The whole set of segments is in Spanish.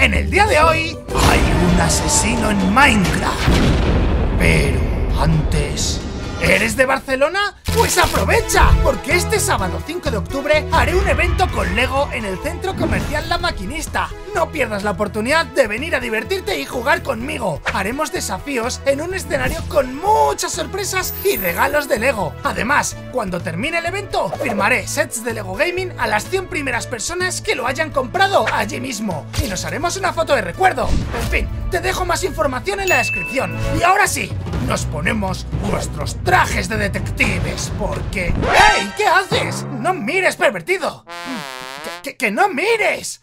En el día de hoy hay un asesino en Minecraft. Pero antes... ¿Eres de Barcelona? Pues aprovecha, porque este sábado 5 de octubre haré un evento con LEGO en el Centro Comercial La Maquinista. No pierdas la oportunidad de venir a divertirte y jugar conmigo. Haremos desafíos en un escenario con muchas sorpresas y regalos de LEGO. Además, cuando termine el evento, firmaré sets de LEGO Gaming a las 100 primeras personas que lo hayan comprado allí mismo. Y nos haremos una foto de recuerdo. En fin, te dejo más información en la descripción. Y ahora sí, nos ponemos nuestros trajes de detectives, porque... ¡Ey! ¿Qué haces? ¡No mires, pervertido! ¡Que no mires!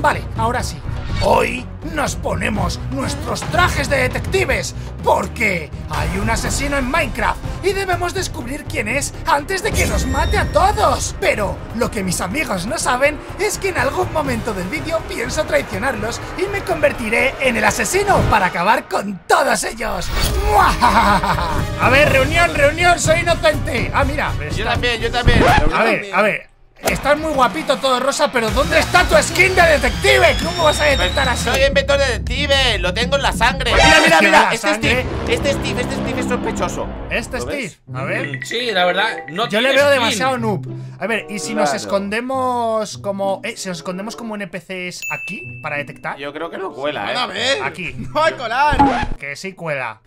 Vale, ahora sí. Hoy nos ponemos nuestros trajes de detectives, porque hay un asesino en Minecraft y debemos descubrir quién es antes de que nos mate a todos. Pero lo que mis amigos no saben es que en algún momento del vídeo pienso traicionarlos y me convertiré en el asesino para acabar con todos ellos. ¡Muajajaja! A ver, reunión, soy inocente. Ah, mira. Yo también. A ver. Estás muy guapito, todo rosa, pero ¿dónde está tu skin de detective? ¿Cómo vas a detectar así? Soy inventor de detective, lo tengo en la sangre. Mira, este Steve es sospechoso. ¿Este Steve? ¿Ves? A ver. Sí, la verdad, no tiene. Yo le veo skin. Demasiado noob. A ver, ¿y si nos escondemos como... si nos escondemos como NPCs aquí para detectar? Yo creo que no cuela, a ver. Aquí. No va a colar. Que sí cuela.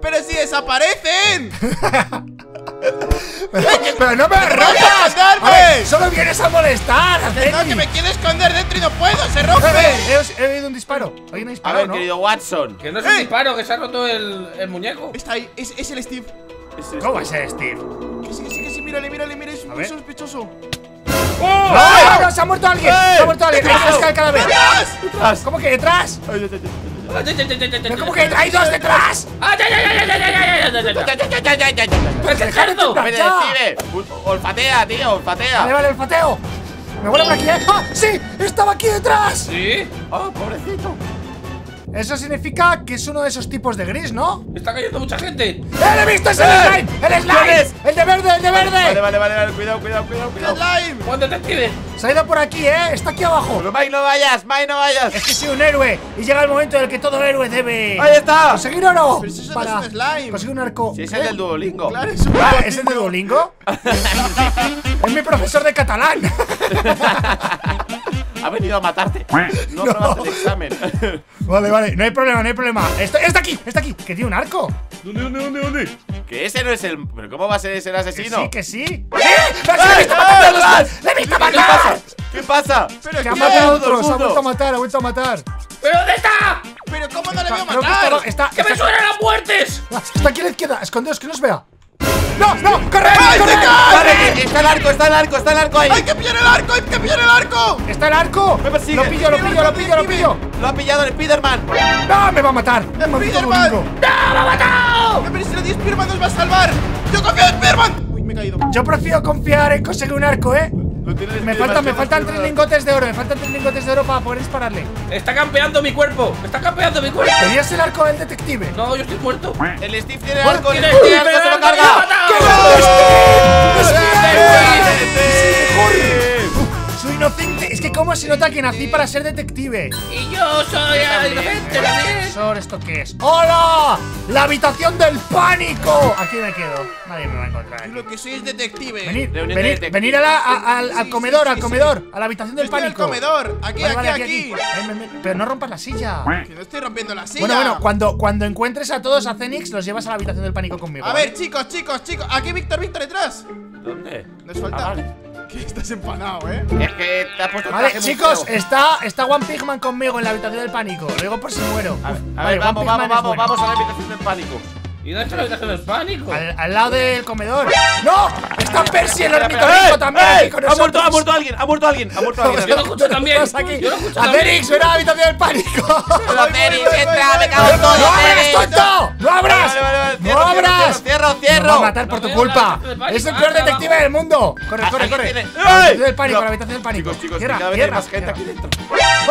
¡Pero si desaparecen! ¡Pero no me rompas! Ver, ¡solo vienes a molestar! ¡No, que me quiero esconder dentro y no puedo! ¡Se rompe! A ver, he oído un disparo. Hay un disparo, a ver, ¿no? Querido Watson. Que no es un disparo, que se ha roto el muñeco. Está ahí, es el Steve. ¿Cómo va a ser Steve? Que sí, mírale, es muy sospechoso. ¡Oh! ¡No! ¡Se ha muerto alguien! ¡Se ha muerto alguien! ¡Hay cada vez! ¡Detrás! ¿Cómo que detrás? ¿Cómo que hay dos detrás? Olfatea, tío, olfatea. Vale, olfateo. Me vuelvo por aquí. ¡Ah, sí! ¡Estaba aquí detrás! ¿Sí? ¡Ah, pobrecito! Eso significa que es uno de esos tipos de gris, ¿no? Está cayendo mucha gente. ¡He visto ese slime! ¡El slime! ¡El de verde! Vale, cuidado. ¡Slime! ¡Buen detective! Se ha ido por aquí, ¿eh? Está aquí abajo. Pero Mike, no vayas. Es que soy un héroe y llega el momento en el que todo héroe debe... ¡Ahí está! ¿Conseguir oro? Pero si eso no es un slime. Conseguir un arco. Si es el del Duolingo. Claro, es un... Ah, ¿es el de Duolingo? Es mi profesor de catalán. Ha venido a matarte. No aprobaste el examen. Vale, no hay problema. Está aquí. Que tiene un arco. ¿Dónde? Que ese no es el... ¿Pero cómo va a ser ese el asesino? Que sí. ¡Le he visto matar! ¿Qué pasa? Pero que ha matado a otros. Ha vuelto a matar. ¿Pero dónde está? ¿Pero cómo no le veo matar? ¡Que me suenan las muertes! Está aquí a la izquierda. Escondeos, que no os vea. ¡No! ¡Corre! Está el arco ahí. ¡Hay que pillar el arco! ¡Está el arco! Me persigue. Lo pillo. Lo ha pillado el Spiderman. ¡No! ¡Me va a matar! ¡El Spiderman! ¡No! ¡Me ha matado! Pero si lo di, Spiderman nos va a salvar. ¡Yo confío en Spiderman! Uy, me he caído. Yo prefiero confiar en conseguir un arco, ¿eh? Me faltan 3 lingotes de oro. Me faltan 3 lingotes de oro para poder dispararle. Está campeando mi cuerpo. ¿Tenías el arco del detective? No, yo estoy muerto. El Steve tiene el arco. El Steve se lo carga. Soy inocente. Es que cómo se nota que nací para ser detective. Y yo soy inocente también. ¿Esto qué es? ¡Hola! ¡La habitación del pánico! Aquí me quedo. Nadie me va a encontrar. Yo lo que soy es detective. Venid al comedor. A la habitación del pánico. Estoy en el comedor. Aquí. Pero no rompas la silla. Que no estoy rompiendo la silla. Bueno, cuando encuentres a todos a Acenix, los llevas a la habitación del pánico conmigo. A ver, chicos. Aquí Víctor detrás. ¿Dónde? Nos falta. Que estás empanado, ¿eh? Es que te has puesto traje. Vale, chicos, está One Pigman conmigo en la habitación del pánico. Lo digo por si muero. A ver, vamos a la habitación del pánico. ¿Y dónde está la habitación del pánico? Al lado del comedor. ¡No! ¡Está Percy el ornitorrinco también! ¡Ha muerto alguien! Yo lo escucho también. ¡Acenix, ven a la habitación del pánico! ¡Acenix, entra! ¡Me cago en todo! ¡No abras, tonto! ¡No abras! ¡No abras! ¡Cierro! ¡Nos va a matar por tu culpa! ¡Es el peor detective del mundo! ¡Corre! ¡La habitación del pánico! Chicos, cada vez hay más gente aquí dentro.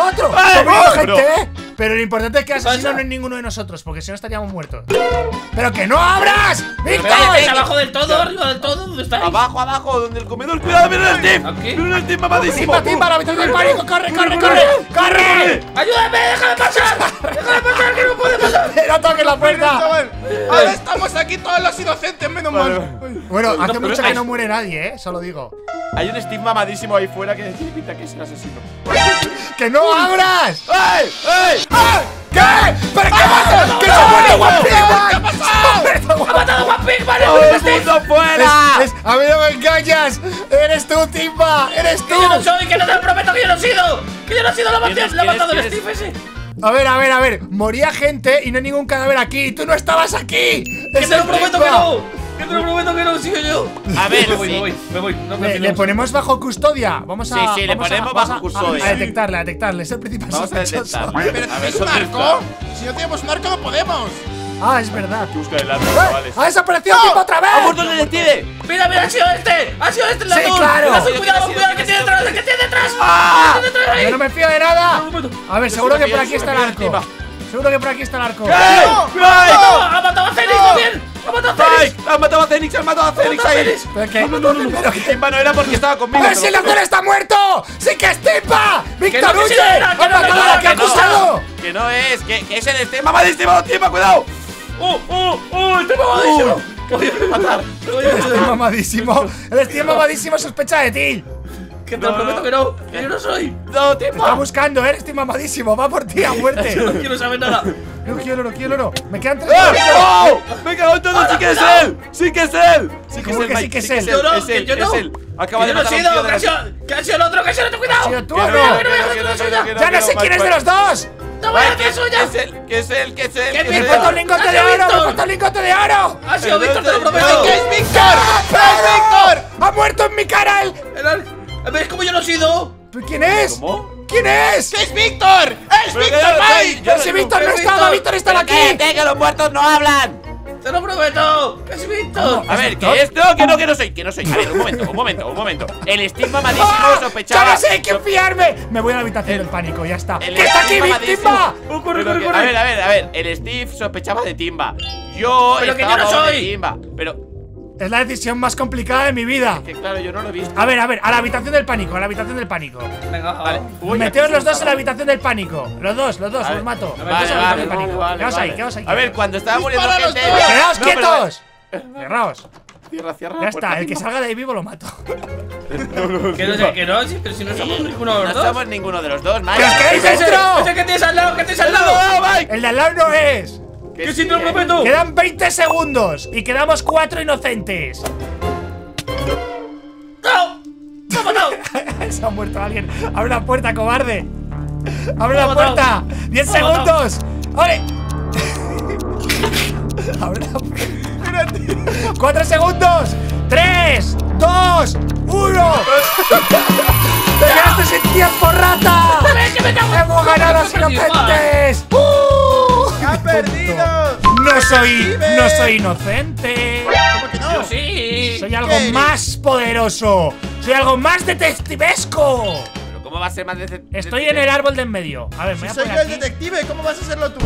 ¡Otro! ¡Sobrino, gente, eh! Pero lo importante es que el asesino no es ninguno de nosotros, porque si no estaríamos muertos. ¡Pero que no abras! ¡Víctor! ¿Abajo del todo? ¿Arriba del todo? ¿Dónde estáis? Abajo, donde el comedor. ¡Cuidado, mira el Steve! ¡Mira el Steve mamadísimo! ¡Timba, para la habitación del pánico! ¡Corre! aquí todos los inocentes, menos mal. Bueno, hace mucho que no muere nadie, solo digo. Hay un Steve mamadísimo ahí fuera que dice que es el asesino. ¡Que no abras! ¡Ey! ¡Ey! ¿Qué? ¿Pero qué pasa? ¡Que se ha muerto One Pigman! ¡Ha matado One Pigman! ¡Es el mundo fuera! ¡A mí no me engañas! ¡Eres tú, Timba! ¡Eres tú! ¡Que yo no soy! ¡Que no te prometo que yo no he sido! ¡Que yo no he sido! ¡La ha matado el Steve ese! A ver, a ver, a ver. Moría gente y no hay ningún cadáver aquí. ¡Tú no estabas aquí! ¡Que te lo prometo que no! ¡Que te lo prometo que no! ¡Sigo yo! A ver, me voy, me voy, me voy. ¿Le ponemos bajo custodia? Vamos a… Sí, sí, le ponemos bajo custodia. A detectarle, a detectarle. Es el principal sospechoso. ¿Pero tenéis un arco? Si no tenemos un arco, no podemos. Ah, es verdad. Hay que buscar el arco, chavales. ¡Ha desaparecido tipo otra vez! ¡Ha muerto el detective! ¡Mira, mira! ¡Ha sido este! ¡Ha sido este el azul! ¡Sí, claro! ¡Cuidado, cuidado! ¡Que tiene detrás! ¡Que tiene detrás! ¡Yo no me fío de nada! A ver, seguro que por aquí está el arco. Seguro que por aquí está el arco. ¡Ha matado a Acenix también! ¡Ha matado a Acenix! ¡Ha matado a Acenix! ¡Ha matado a Acenix ahí! ¿Pero qué? Pero que Timba no era porque estaba conmigo. ¡Pero si el azul está muerto! ¡Sí que es Timba! ¡Víctor huye! ¡Ha matado a la que ha acusado! ¡Que no es! ¡Que es el Timba! ¡Mamadísimo! ¡Timba, cuidado! ¡El Timba mamadísimo! ¡Que voy a matar! ¡El Timba mamadísimo! ¡El Timba mamadísimo sospecha de ti! Que te lo prometo que no, que yo no soy. No, te está buscando, eres Timba mamadísimo. Va por ti a muerte. Yo no quiero saber nada. No quiero, no quiero, no. Me quedan tres. ¡Oh! Me cago en todo. Sí que es él. Sí que es él. Sí que es él. Sí que es él. Es él. Acaba de matar a un tío de la… ¡Que ha sido el otro! ¡Que ha sido el otro! ¡Cuidado! ¡Ya no sé quién es de los dos! ¡No voy a hacer suya! ¡Que es él! ¡Que es él! ¡Que es él! ¡Que me he puesto un lingote de oro! ¡Me he puesto un lingote de oro! ¡Ha sido Víctor! ¡Te lo prometo! ¡Que es Víctor! ¡Es Víctor! ¡Ha muerto en mi cara él! ¿Ves cómo yo no he sido? ¿Quién es? ¿Cómo? ¿Quién es? ¡Que es Víctor! ¡Es Víctor, Mike! ¡Pero si Víctor no estaba! ¡Víctor está aquí! ¡Cállate, que los muertos no hablan! ¡Te lo prometo! ¡Que es Víctor! A ver, ¿qué es? No, que no, que no soy, que no soy. A ver, un momento, un momento, un momento. El estigma mamadísimo sospechaba… ¡Ya no sé quién fiarme! Me voy a la habitación del pánico, ya está. ¡Que está aquí, Timba! ¡Corre, corre, corre! A ver, a ver, a ver. El Steve sospechaba de Timba. Yo estaba hablando de Timba. Pero… es la decisión más complicada de mi vida. Es que, claro, yo no lo he visto. A ver, a la habitación del pánico, a la habitación del pánico. Venga, vale. Uy, meteos los dos en la habitación del pánico. Los dos, los mato. Vale, vale, vale. Quedaos ahí, quedaos ahí. A ver, cuando estaba muriendo gente… ¡Quedaos quietos! Cerraos. Cierra, cierra. Ya está, el que salga de ahí vivo lo mato. Que no, pero si no somos ninguno de los dos. No somos ninguno de los dos, Mike. ¿Qué es esto? ¡Ese que tienes al lado, que tienes al lado! El de al lado no es… ¡Que si te lo prometo! Quedan 20 segundos y quedamos 4 inocentes. ¡No! ¡Se ha matado! Se ha muerto alguien. ¡Abre la puerta, cobarde! ¡Abre la puerta! ¡10 segundos! ¡Ole! ¡Abre la puerta! ¡4 segundos! ¡3, 2, 1! ¡Te quedaste sin tiempo, rata! ¡Hemos ganado a los inocentes! ¡Ha perdido! No soy inocente. ¿Cómo que no? Yo sí. Soy algo más poderoso. Soy algo más detectivesco. Pero ¿cómo va a ser más detective? Estoy en el árbol de en medio. A ver, me voy a poner aquí. Soy yo el detective. ¿Cómo vas a serlo tú?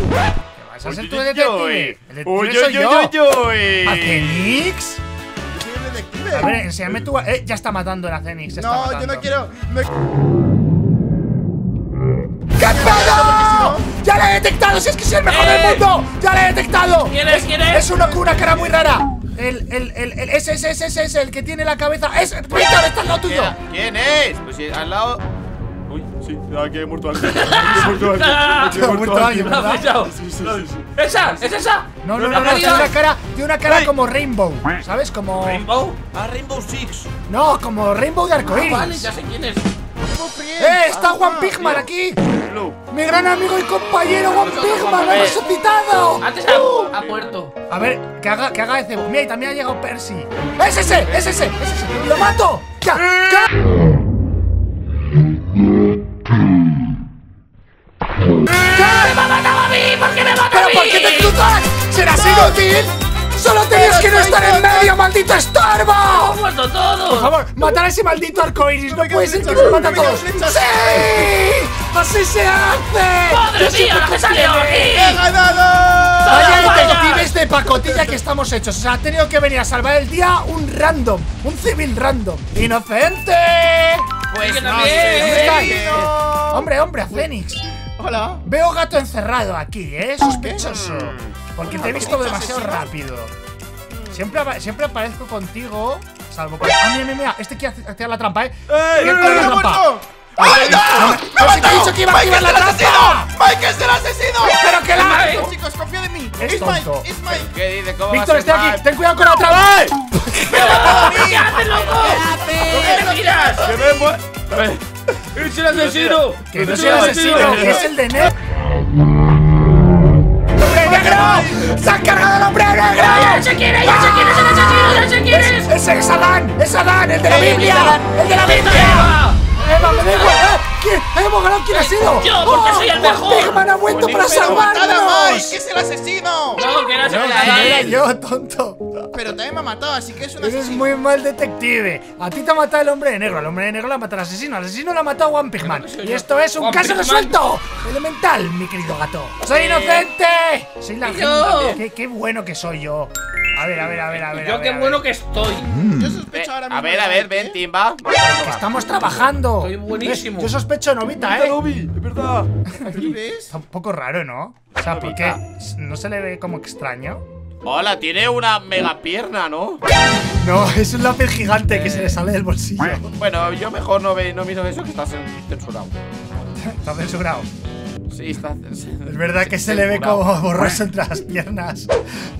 ¿Vas a ser tú el detective? El detective soy yo. ¿Acenix? Yo soy el detective. A ver, enséñame tú. Ya está matando el Acenix. No, yo no quiero. ¡Qué pedo! ¡Ya la he detectado! ¡Si es que soy el mejor del mundo! ¡Ya la he detectado! ¿Quién es? ¿Quién es? Es uno con una cara muy rara. Ese, el que tiene la cabeza. ¡Es Víctor! ¡Está al lado tuyo! ¿Quién es? Pues sí, al lado… Uy, sí, aquí he muerto alguien. ¡Ha muerto alguien! ¡Me ha fallado! ¡Esa! ¡Es esa! No, no, no, no, tiene una cara como Rainbow, ¿sabes? Como… ¿Rainbow? Ah, Rainbow Six. No, como Rainbow de arcoíris. Vale, ya sé quién es. Está One Pigman aquí. Mi gran amigo y compañero One Pigman, lo hemos invitado. Antes ha muerto. A ver, que haga ese… Mira, y también ha llegado Percy. ¡Es ese! ¡Es ese! ¡Es ese! ¡Lo mato! ¡Ya! ¡Ya! ¡Me ha matado a mí! ¿Por qué me ha matado a mí? ¿Pero por qué te cruzas? ¿Serás inútil? ¡Solo tenías que no estar en medio, maldito estorbo! ¡Hemos muerto todos! Por favor, matar a ese maldito arcoiris. No puede ser que nos mata a todos. ¡Sí! ¡Así se hace! ¡Madre mía, que salió aquí! ¡He ganado! Vaya detectives de pacotilla que estamos hechos. O sea, ha tenido que venir a salvar el día un random, un civil random. ¡Inocente! Pues no sé. Hombre, hombre, Acenix. Hola. Veo gato encerrado aquí, sospechoso. Porque te he visto demasiado rápido. Siempre aparezco contigo. Salvo con... Ah, mira, mira, mira. Este quiere activar la trampa, ¡eh! ¡Ay, no! ¡Me he dicho que iba a activar la trampa! ¡Mike es el asesino! ¡Pero que la hago! Chicos, confía en mí. Es Mike, es Mike. ¿Qué dice? ¿Cómo va a ser Víctor, estoy aquí! ¡Ten cuidado con la trampa! ¡Qué haces, loco! ¡Qué me tiras! ¡Que me... ¡Es el asesino! ¡Que no es el asesino! ¡Es el de Ned! ¡Se ha cargado el hombre negro! ¡Ya se quiere! ¡Ya se quiere! ¡Ya se quiere! ¡Ese es Adán! ¡Es Adán! ¡El de la Biblia! ¡El de la Biblia! ¡Eva, me da igual! ¡Hemos ganado! ¿Quién ha sido? ¡Yo, porque soy el mejor! ¡Pigman ha vuelto para salvarnos! ¡Que es el asesino! ¡No, que no se era yo, tonto! Pero también me ha matado, así que es un asesino. Eres muy mal detective. A ti te ha matado el hombre de negro. Al hombre de negro lo ha matado el asesino. Al asesino lo ha matado One Pigman. Y esto es un caso resuelto. Elemental, mi querido gato. ¡Soy inocente! Soy la gente. ¡Qué bueno que soy yo! A ver, a ver, a ver, a ver. Yo qué bueno que estoy. Yo sospecho ahora mismo. A ver, ven, Timba. Estamos trabajando. Estoy buenísimo. Yo sospecho Novita, Novi, es verdad. ¿Aquí ves? Está un poco raro, ¿no? O sea, ¿por qué? ¿No se le ve como extraño? Hola, tiene una mega pierna, ¿no? No, es un lápiz gigante que se le sale del bolsillo. Bueno, yo mejor no miro eso, que está censurado. Está censurado. Sí, está censurado. Es verdad que se le ve como borroso entre las piernas.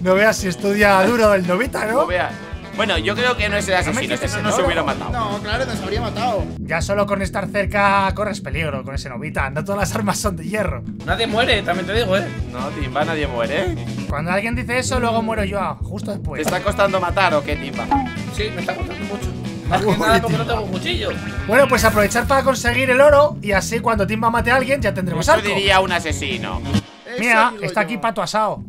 No veas si estudia duro el Novita, ¿no? No veas. Bueno, yo creo que no es el asesino, ese no se hubiera matado. No, claro, nos habría matado. Ya solo con estar cerca corres peligro con ese Novita. No todas las armas son de hierro. Nadie muere, también te digo, ¿eh? No, Timba, nadie muere. Cuando alguien dice eso, luego muero yo, justo después. ¿Te está costando matar o qué, Timba? Sí, me está costando mucho. Más que nada porque no tengo cuchillo. Bueno, pues aprovechar para conseguir el oro y así cuando Timba mate a alguien ya tendremos algo. Yo diría un asesino. Mira, está aquí Pato Asado.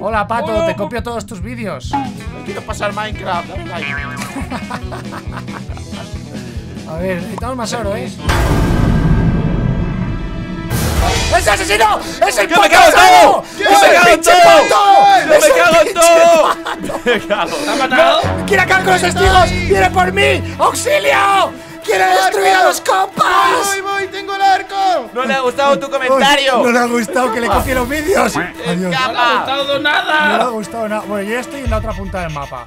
Hola, Pato, te copio todos tus vídeos. Quiero pasar Minecraft, dale like. A ver, necesitamos más oro, ¿eh? ¡Es asesino! ¡Es el Pato Asado! ¡Es el pinche Pato! ¡Es el pinche Pato! ¡Me cago en todo! ¡Me ha matado! ¡Quiere acabar con los testigos! ¡Viene por mí! ¡Auxilio! ¡Quiere destruir a los compas! ¡Voy, voy! ¡Tengo el arco! ¡No le ha gustado tu comentario! ¡No le ha gustado que le copie los vídeos! ¡Adiós! ¡No le ha gustado nada! ¡No le ha gustado nada! Bueno, yo ya estoy en la otra punta del mapa.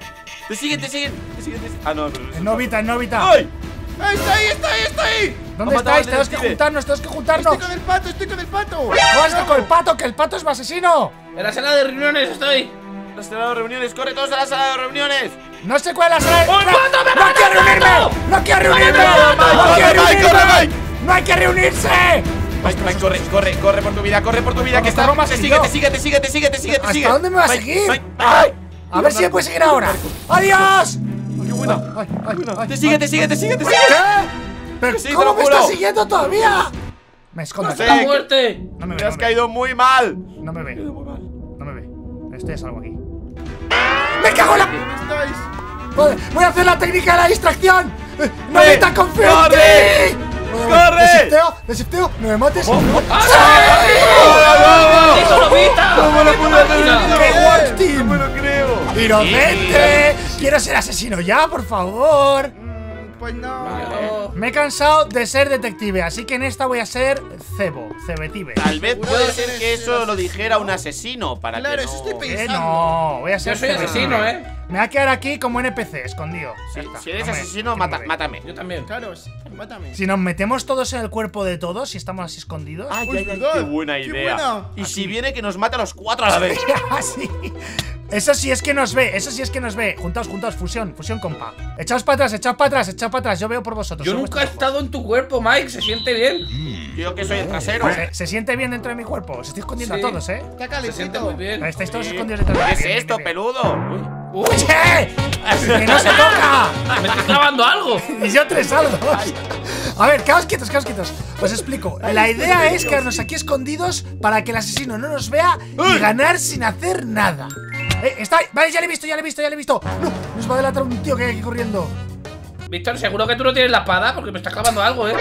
¡Te siguen, te siguen! ¡Ah, no! ¡Es Novita, es Novita! ¡Ay! ¡Está ahí, está ahí, está ahí! ¿Dónde estáis? Tenemos que juntarnos, tenemos que juntarnos. Estoy con el Pato, estoy con el Pato. ¡Basta con el Pato, que el Pato es mi asesino! En la sala de reuniones estoy. La sala de reuniones, corre todos a la sala de reuniones. No sé cuál es la sala de reuniones. ¡No quiero reunirme! ¡No quiero reunirme! ¡No quiero reunirme! ¡No hay que reunirse! Mike, corre, corre, corre por tu vida, corre por tu vida, que esta broma te sigue, te sigue, te sigue, te sigue, te sigue. ¿Hasta dónde me va a seguir? A ver si me puedes seguir ahora. ¡Adiós! ¡Qué buena! ¡Te sigue, te sigue, te sigue, te sigue! ¿Pero sí, cómo me estás siguiendo todavía? Me escondo. ¡No sé, muerte! No me ve. Te has caído muy mal. No me ve. No me ve. Estoy a salvo aquí. ¡Me cago en la! Vale, voy a hacer la técnica de la distracción. ¡No me tan confío! ¡Corre! ¡Corre! ¡Desifteo! ¡Desifteo! ¡No me mates! ¡No! ¡No me lo puedo creer! ¡Qué guay, tío! ¡Inocente! ¡Quiero ser asesino ya, por favor! Pues no. Vale. Me he cansado de ser detective, así que en esta voy a ser cebetive. Tal vez puede ser que eso lo dijera un asesino para claro, que no... Claro, eso estoy pensando. No, voy a ser asesino, ¿eh? Me va a quedar aquí como NPC, escondido. Sí, si eres asesino, mátame. Yo también. Claro, sí, mátame. Si nos metemos todos en el cuerpo de todos, si estamos así escondidos... ¡Ay, ay, ay, qué buena idea! Qué buena. Y si viene que nos mate a los cuatro a la vez. Así... Eso sí es que nos ve, eso sí es que nos ve. Juntaos, juntaos, fusión, fusión compa. Echaos para atrás, echaos para atrás, echaos para atrás. Yo veo por vosotros. Yo nunca he estado en tu cuerpo, Mike, se siente bien. Yo que soy el trasero. Se siente bien dentro de mi cuerpo, os estoy escondiendo a todos, ¿eh? Está calentito. Muy bien. Estáis todos escondidos detrás de mí. ¿Qué es esto, peludo? ¡Uy! ¡Que no se toca! ¡Me estás clavando algo! Y yo tres saldos. A ver, quedaos quietos, quedaos quietos. Os explico. La idea es quedarnos aquí escondidos para que el asesino no nos vea y ganar sin hacer nada. Está ahí. Vale, ya le he visto, ya le he visto, ya le he visto. No, nos va a delatar un tío que hay aquí corriendo. Víctor, seguro que tú no tienes la espada porque me está clavando algo, ¿eh?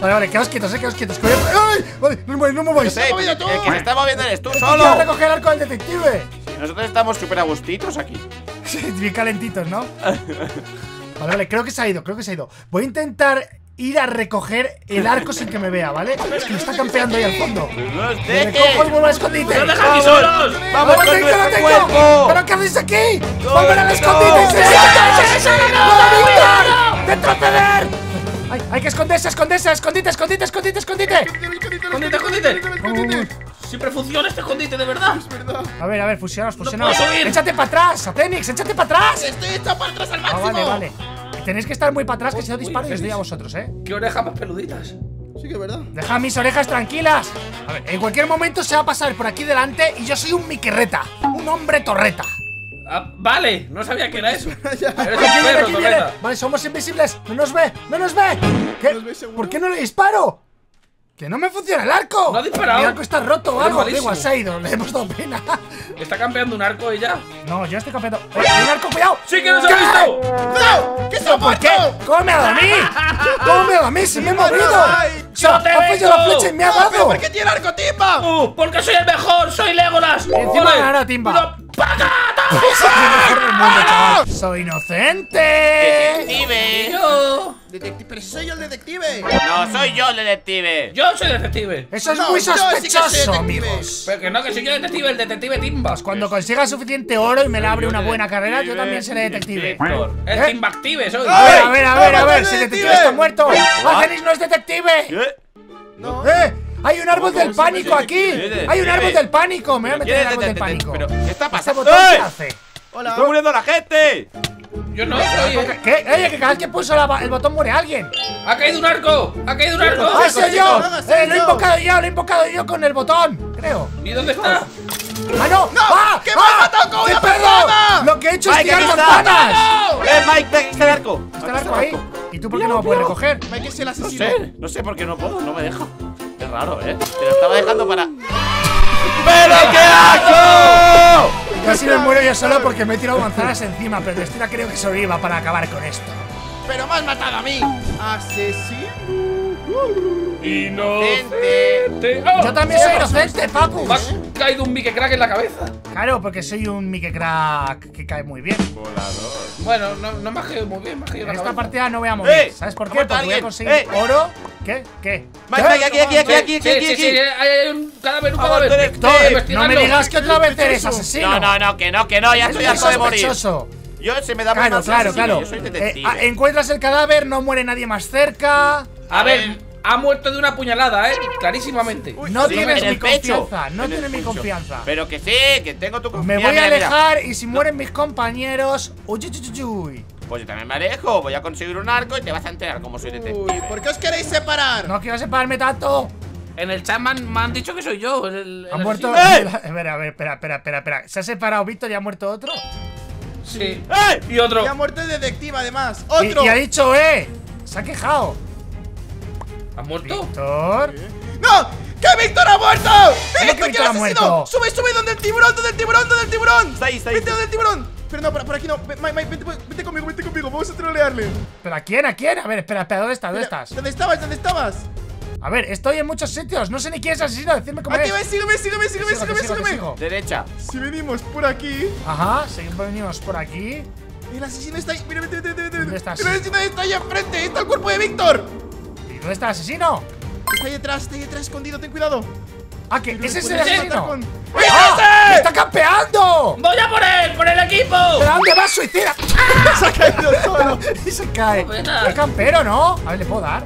Vale, vale, quedaos quietos, quedaos quietos. ¡Ay! Vale, no me mováis, no me mováis. El que se está moviendo eres tú solo. Voy a recoger el arco del detective. Sí, nosotros estamos súper agustitos aquí. Sí, bien calentitos, ¿no? Vale, vale, creo que se ha ido, creo que se ha ido. Voy a intentar ir a recoger el arco sin que me vea, ¿vale? Es que me está campeando ahí al fondo. ¡No os dejes! ¡Me vuelvo al escondite! ¡No dejes aquí solos! ¡Vamos con nuestro cuerpo! ¿Pero qué hacéis aquí? ¡Volver al escondite! ¡Se ¡no! ¡Retroceder! ¡Hay que esconderse, esconderse! ¡Escondite, escondite, escondite, escondite! ¡Escondite, escondite! Siempre funciona este escondite, de verdad. Es verdad. A ver, fusionaos, fusionaos. ¡Échate para atrás, Acenix! ¡Échate para atrás! ¡Estoy echado para atrás al máximo! Vale, vale. Tenéis que estar muy para atrás, que si no disparo les doy a vosotros, ¿eh? ¡Qué orejas más peluditas! Sí que es verdad. ¡Deja mis orejas tranquilas! A ver, en cualquier momento se va a pasar por aquí delante y yo soy un miquerreta. Un hombre torreta. Ah, vale, no sabía que era eso. Perro, torreta. Vale, somos invisibles. ¡No nos ve! ¡No nos ve! ¿Qué? ¿No nos ve? ¿Por qué no le disparo? ¡Que no me funciona el arco! ¡No ha disparado! El arco está roto o algo. Da igual, se ha ido. Le hemos dado pena. ¿Está campeando un arco ella? No, yo estoy campeando. ¡Oye, un arco, cuidado! ¡Sí que nos ha visto! ¡No! ¿Qué se por qué? ¡Cómo me ha dado a mí! ¡Cómo me ha dado a mí! ¡Se me ha movido! ¡Yo te he hecho la flecha y me ha dado! ¿Por qué tiene el arco, Timba? ¡Porque soy el mejor! ¡Soy Legolas! ¡Encima ganará Timba! ¡Soy inocente! ¡Detective! ¡Detective! ¡Pero soy yo el detective! ¡No, soy yo el detective! ¡Yo soy el detective! Eso es muy sospechoso, amigos. Pero que no, que soy yo el detective Timba. Cuando consiga suficiente oro y me la abre una buena carrera, yo también seré detective. ¡Es Timbactive, soy! A ver, a ver, a ver, si el detective está muerto. ¡Acenix no es detective! ¡No! ¡Hay un árbol del pánico aquí! ¡Hay un árbol del pánico! Me voy a meter en el árbol del pánico. Pero, ¿qué está pasando? ¿Qué hace? ¡Hola! ¡Está muriendo la gente! Yo no soy. ¿Qué? ¡Oye, que cada vez que pulso el botón muere alguien! ¡Ha caído un arco! ¡Ha caído un arco! ¡Ah, soy yo! ¡Lo he invocado yo! ¡Lo he invocado yo con el botón! Creo. ¿Y dónde está? ¡Ah, no! ¡No! ¡Ah! ¡Que me ha matado con una persona! ¡Lo que he hecho es tirar manzanas! Mike, está el arco. Está el arco ahí. ¿Y tú por qué no lo puedes recoger? Mike es el asesino. No sé, no sé por qué no puedo, no me deja. Es raro, ¿eh? Te lo estaba dejando para... ¡Pero qué asco! Casi me muero yo solo porque me he tirado manzanas encima, pero Destina creo que sobreviva para acabar con esto. ¡Pero me has matado a mí! ¡Asesino! ¡Inocente! ¡Oh! ¡Yo también soy inocente, Papu! Me ha caído un Mickey Crack en la cabeza. Claro, porque soy un Mickey Crack que cae muy bien. Volador. Bueno, no me ha caído muy bien, me ha caído en la cabeza. En esta partida no voy a morir. ¿Sabes por qué? Porque voy a conseguir oro. ¿Qué? ¿Qué? Aquí. Hay un cadáver, un cadáver. Víctor, no me digas que otra vez eres asesino. No, que no, ya estoy harto de morir. Yo se me da muy mal. Claro. Encuentras el cadáver, no muere nadie más cerca. A ver, ha muerto de una puñalada, clarísimamente. Uy, no tienes mi confianza, no tienes mi confianza. Pero que sí, que tengo tu confianza. Me voy a alejar y si mueren mis compañeros. Uy. Pues yo también me alejo, voy a conseguir un arco y te vas a enterar cómo soy detective. Uy, ¿por qué os queréis separar? No quiero separarme tanto. En el chat me han dicho que soy yo. Han muerto. Espera. Se ha separado Víctor y ha muerto otro. Sí. Y otro. Y ha muerto el detective además. Otro. Y ha dicho, se ha quejado. ¿Ha muerto? Víctor. ¡No! ¡Que Víctor ha muerto! ¡Es Víctor quien ha muerto! ¡Sube! ¡Donde el tiburón! ¡Está ahí! ¡Vete donde el tiburón! Pero no, por aquí no. Mike, vete conmigo. Vamos a trolearle. ¿Pero a quién? A ver, espera, ¿dónde estás? ¿Dónde estabas? A ver, estoy en muchos sitios. No sé ni quién es asesino. Decidme cómo es. Sígueme. Derecha. Si venimos por aquí. Ajá, si venimos por aquí. El asesino está ahí. Mira, vete. ¿Dónde estás? El asesino está ahí enfrente. Está el cuerpo de Víctor. ¿Y dónde está el asesino? Está ahí detrás, escondido. Ten cuidado. Ah, que ese es el asesino. ¡Me está campeando! ¡Voy a por él! ¡Por el equipo! ¿Pero dónde vas, suicida? ¡Ah! Se ha caído solo y se cae. Es campero, ¿no? A ver, ¿le puedo dar?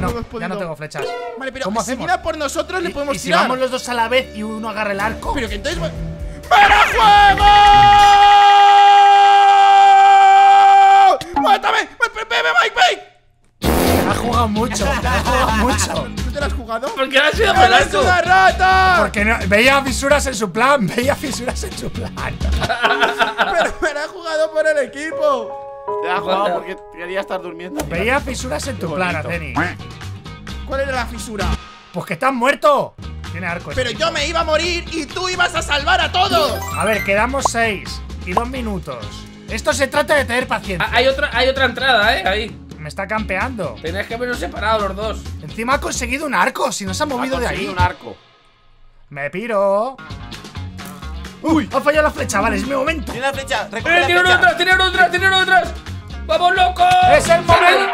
No, ya no tengo flechas. Vale, pero si mira por nosotros le podemos tirar. Si vamos los dos a la vez y uno agarra el arco. Pero que entonces... ¡Para juego! ¡Mátame! ¡Mike! Ha jugado mucho. ¿Tú te la has jugado? Porque ha sido malazo. ¡Es una rata! Porque no, veía fisuras en su plan. Pero me la ha jugado por el equipo. Te la ha jugado porque quería estar durmiendo. Veía fisuras en tu plan, Acenix. ¿Cuál era la fisura? Pues que estás muerto. Tiene arcos. Pero yo me iba a morir y tú ibas a salvar a todos. A ver, quedamos 6 y 2 minutos. Esto se trata de tener paciencia. Hay otra entrada, ahí. Me está campeando. Tenéis que habernos separado los dos. Encima ha conseguido un arco. Si no se ha movido de ahí. Un arco. Me piro. ¡Uy! Ha fallado la flecha. Vale, es mi momento. Tiene la flecha. ¡Tiene uno atrás! ¡Vamos, loco! ¡Es el momento!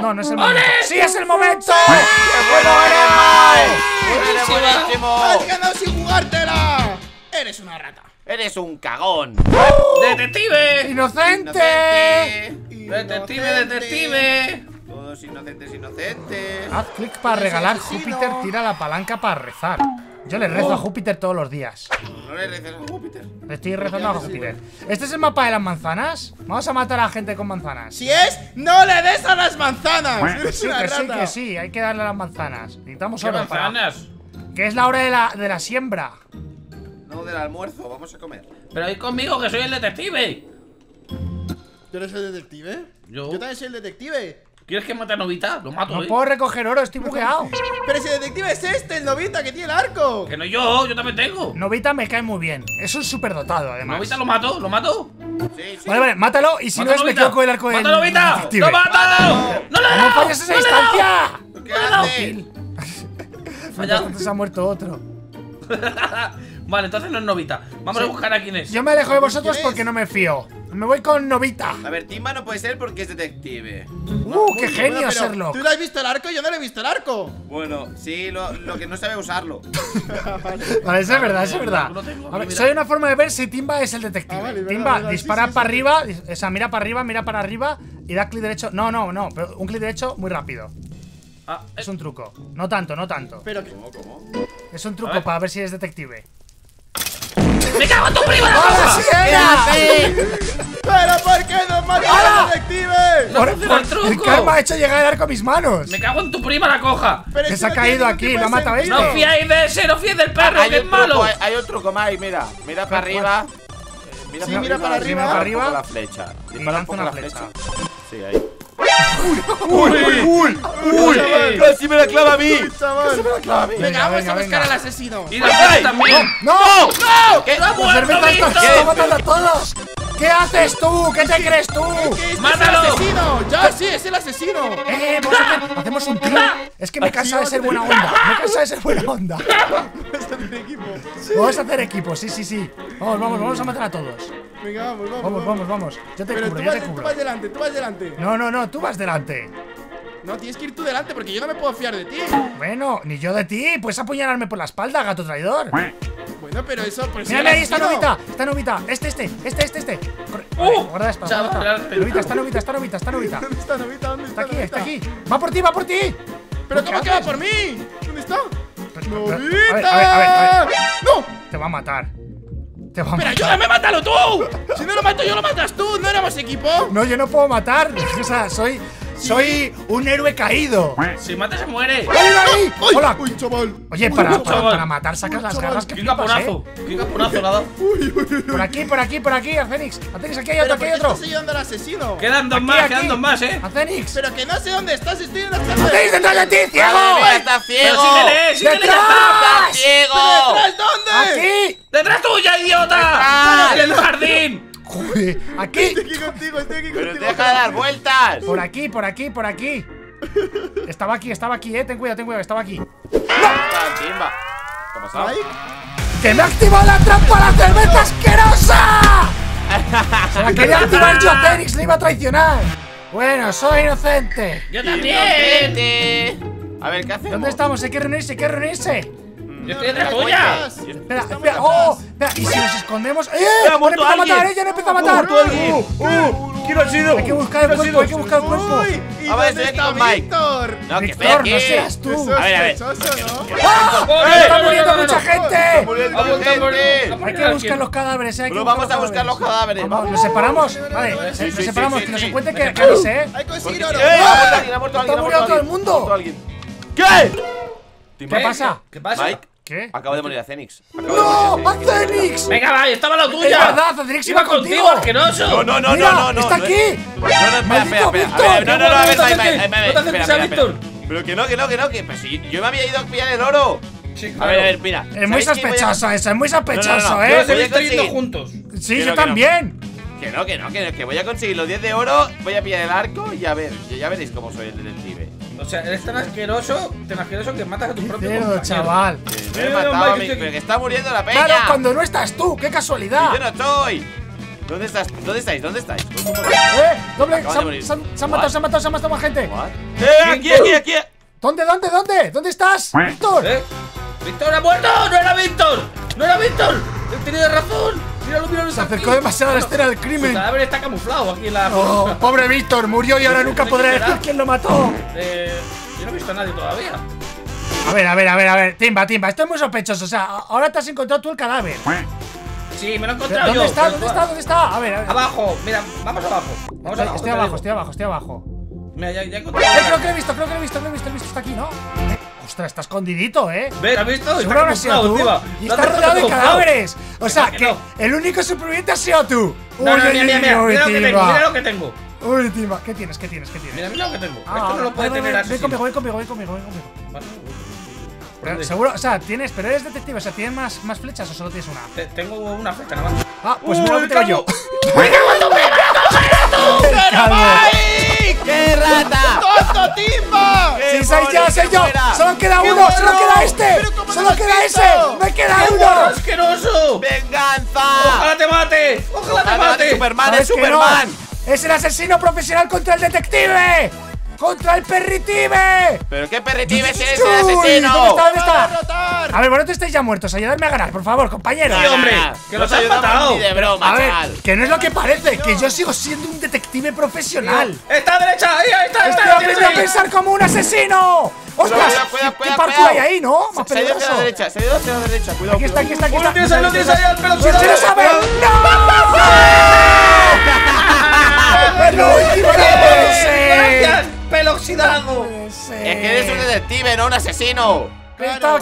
No, no es el momento. ¡Sí, es el momento! ¡Qué bueno eres, Mike! ¡Buenísimo! ¡Has ganado sin jugártela! ¡Eres una rata! ¡Eres un cagón! ¡Detective! ¡Inocente! ¡Detective! Todos inocentes. Haz clic para regalar Júpiter, tira la palanca para rezar. Yo le rezo a Júpiter todos los días. No le reces a Júpiter. Le estoy rezando a Júpiter. ¿Este es el mapa de las manzanas? Vamos a matar a la gente con manzanas. Si es, no le des a las manzanas. Eres una rata. Que sí, hay que darle a las manzanas. Necesitamos ahora manzanas. Que es la hora de la siembra. No, del almuerzo, vamos a comer. Pero ahí conmigo, que soy el detective. ¿Tú eres el detective? Yo también soy el detective. ¿Quieres que mate a Novita? Lo mato, No puedo recoger oro, estoy bugueado. Pero si el detective es este, el Novita, que tiene el arco. Que no yo también tengo. Novita me cae muy bien, es un superdotado, además. Novita lo mato. Sí. Vale, mátalo y si no es, me quedo con el arco de Novita. ¡Mata Novita! ¡Lo mato! ¡No le he dado! ¡No falles esa distancia! ¿Qué haces? Entonces ha muerto otro. Vale, entonces no es Novita. Vamos a buscar a quién es. Yo me alejo de vosotros porque no me fío. Me voy con Novita. A ver, Timba no puede ser porque es detective. ¡Qué genio serlo! ¿Tú lo has visto el arco? Yo no lo he visto el arco. Bueno, sí, lo que no sabe usarlo. Vale, eso es verdad, eso es verdad. A ver, solo hay una forma de ver si Timba es el detective. Timba, dispara para arriba, o sea, mira para arriba, y da clic derecho. No, pero un clic derecho muy rápido. Es un truco. No tanto. Pero ¿Cómo? Es un truco para ver si eres detective. ¡Me cago en tu prima! ¡Ahora sí era! ¡Pero por qué no matas al detective! ¡El karma ha hecho llegar el arco a mis manos! ¡Me cago en tu prima la coja! ¡Que se ha caído aquí! ¡Lo ha matado este! ¡No fiáis de ese! ¡No fiáis del perro! ¡Que es malo! Hay un truco más, mira. Mira para arriba. Mira para arriba. La flecha. Dispara un poco la flecha. Sí, ahí. ¡Uy! ¡Casi me la clava a mí! Venga, vamos a buscar al asesino. ¡Y la también! ¡No! ¡Que no muerto, todos! ¿Qué haces tú? ¿Qué te crees tú? ¡Mátalo! ¡Es el asesino! ¡Ya, sí, es el asesino! ¿Hacemos un tiro? Es que me cansa de ser buena onda. Vamos a hacer equipo, sí. Vamos a matar a todos. Venga, vamos. Yo te cubro. Tú vas delante. No, tú vas delante. No, tienes que ir tú delante porque yo no me puedo fiar de ti. Bueno, ni yo de ti. Puedes apuñalarme por la espalda, gato traidor. Bueno, pero eso... Pues mírale, ahí está Novita. Este. Corre. Guarda la espada. Novita. ¿Dónde está Novita? Está aquí. Va por ti. ¿Pero cómo que va por mí? ¿Dónde está? ¡Novita! A ver. ¡No! Te va a matar. ¡Pero ayúdame, mátalo tú! Si no lo mato yo, lo matas tú. ¿No éramos equipo? No, yo no puedo matar. O sea, soy un héroe caído. Si mata, se muere. ¡Ay! ¡Hola! ¡Uy, chaval! Oye, para matar sacas las garras que flipas, ¡Qué caponazo! Nada. Por aquí, Acenix. Aquí hay otro, estoy ayudando al asesino. Quedan dos más, ¿eh? Acenix. Pero que no sé dónde estás, estoy en la sala. ¡Acenix, detrás de ti, ciego! ¡Está ciego! ¡Detrás! ¡Ciego! ¿Detrás dónde? ¡Aquí! ¡Detrás tuya, idiota! ¡En el jardín! Joder, aquí. Estoy aquí contigo. Pero deja de dar vueltas. Por aquí. Estaba aquí, ten cuidado, estaba aquí. ¡No! ¿Cómo sabes? ¡Que me ha activado la trampa la cerveza asquerosa! Se la quería activar yo a Acenix, le iba a traicionar. Bueno, soy inocente. Yo también. Inocente. A ver, ¿qué hacemos? ¿Dónde estamos? Hay que reunirse. ¡Yo estoy detrás tuya! Espera, espera, y si nos escondemos. ¡Ya me empezó a matar! ¿Quién ha sido? Hay que buscar el cuerpo. A ver, se está Víctor. Víctor, no seas tú. A ver. ¡Está muriendo mucha gente! Hay que buscar los cadáveres, ¿eh? Vamos a buscar los cadáveres. ¿Nos separamos? Vale, nos separamos, que nos encuentren que avise, ¿eh? Hay que conseguir oro. ¡Está muriendo todo el mundo! ¿Qué? ¿Qué pasa? Mike, ¿qué? Acaba de morir Acenix. ¡No! ¡Acenix! Venga, va, estaba la tuya. Es verdad, Acenix iba contigo, asqueroso. No. ¡Está aquí! No, espera. Pero que no. Pues si yo me había ido a pillar el oro. Sí, claro. A ver, mira. Es muy sospechosa esa, es muy sospechosa. Yo estoy yendo juntos. Sí, yo también. Que voy a conseguir los 10 de oro, voy a pillar el arco y a ver, ya veréis cómo soy el detective. O sea, eres tan asqueroso que matas a tu propio compañero, chaval. Me he matado, pero que está muriendo la peña. Claro, cuando no estás tú, qué casualidad. Yo no estoy. ¿Dónde estás? ¿Dónde estáis? ¿Dónde estáis? ¡Doble! Se han matado más gente. Aquí. ¿Dónde? ¿Dónde estás? ¡Víctor! ¡Víctor ha muerto! ¡No era Víctor! ¡He tenido razón! Se acercó demasiado a la escena del crimen. A ver, está camuflado aquí en la... Oh, pobre Víctor, murió y ahora nunca podrá decir quién lo mató. Yo no he visto a nadie todavía. A ver, Timba, esto es muy sospechoso. O sea, ahora te has encontrado tú el cadáver. Sí, me lo he encontrado. ¿Dónde está? ¿Dónde está? A ver. Abajo, mira, vamos abajo. Estoy abajo. Mira, ya he encontrado. Creo que lo he visto. Está aquí, ¿no? Ostras, está escondidito, ¿eh? ¿Ves? ¿Has visto? Seguro has sido tú. Y está rodeado de cadáveres. O sea, que el único superviviente has sido tú. Mira lo que tengo. Uy, Timba, ¿qué tienes? Mira lo que tengo. Esto no lo puede tener así. Ven conmigo. Vale. Seguro, o sea, tienes, pero eres detective, o sea, ¿tienes más flechas o solo tienes una? Tengo una flecha nada más. Ah, pues mira lo que tengo yo. ¡Qué rata! ¡Tonto, Timba! ¡Sí, soy yo! ¡Solo queda uno! ¡Solo queda este! ¡Solo queda ese! ¡Me queda uno! ¡Asqueroso! ¡Venganza! ¡Ojalá te mate! ¡Superman! No. ¡Es el asesino profesional contra el detective! ¡Contra el perritive! ¿Pero qué perritive si es el asesino? ¿Dónde está? A ver, bueno, te estáis ya muertos. Ayudarme a ganar, por favor, compañeros. Sí, hombre, que nos han matado. De broma, a ver, que no es lo que parece, que yo sigo siendo un detective profesional. ¡Está a derecha! ¡Ahí está! ¡Aprende a pensar como un asesino! ¡Ostras! ¿Qué parkour hay ahí, no? Más peligroso. Se ha ido hacia la derecha, cuidado. Aquí está. ¡No tienes ahí al pelotudo! ¡No! ¡Gracias! ¡Peloxidado! Es que eres un detective, no un asesino.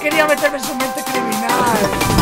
Quería meterme en su mente criminal.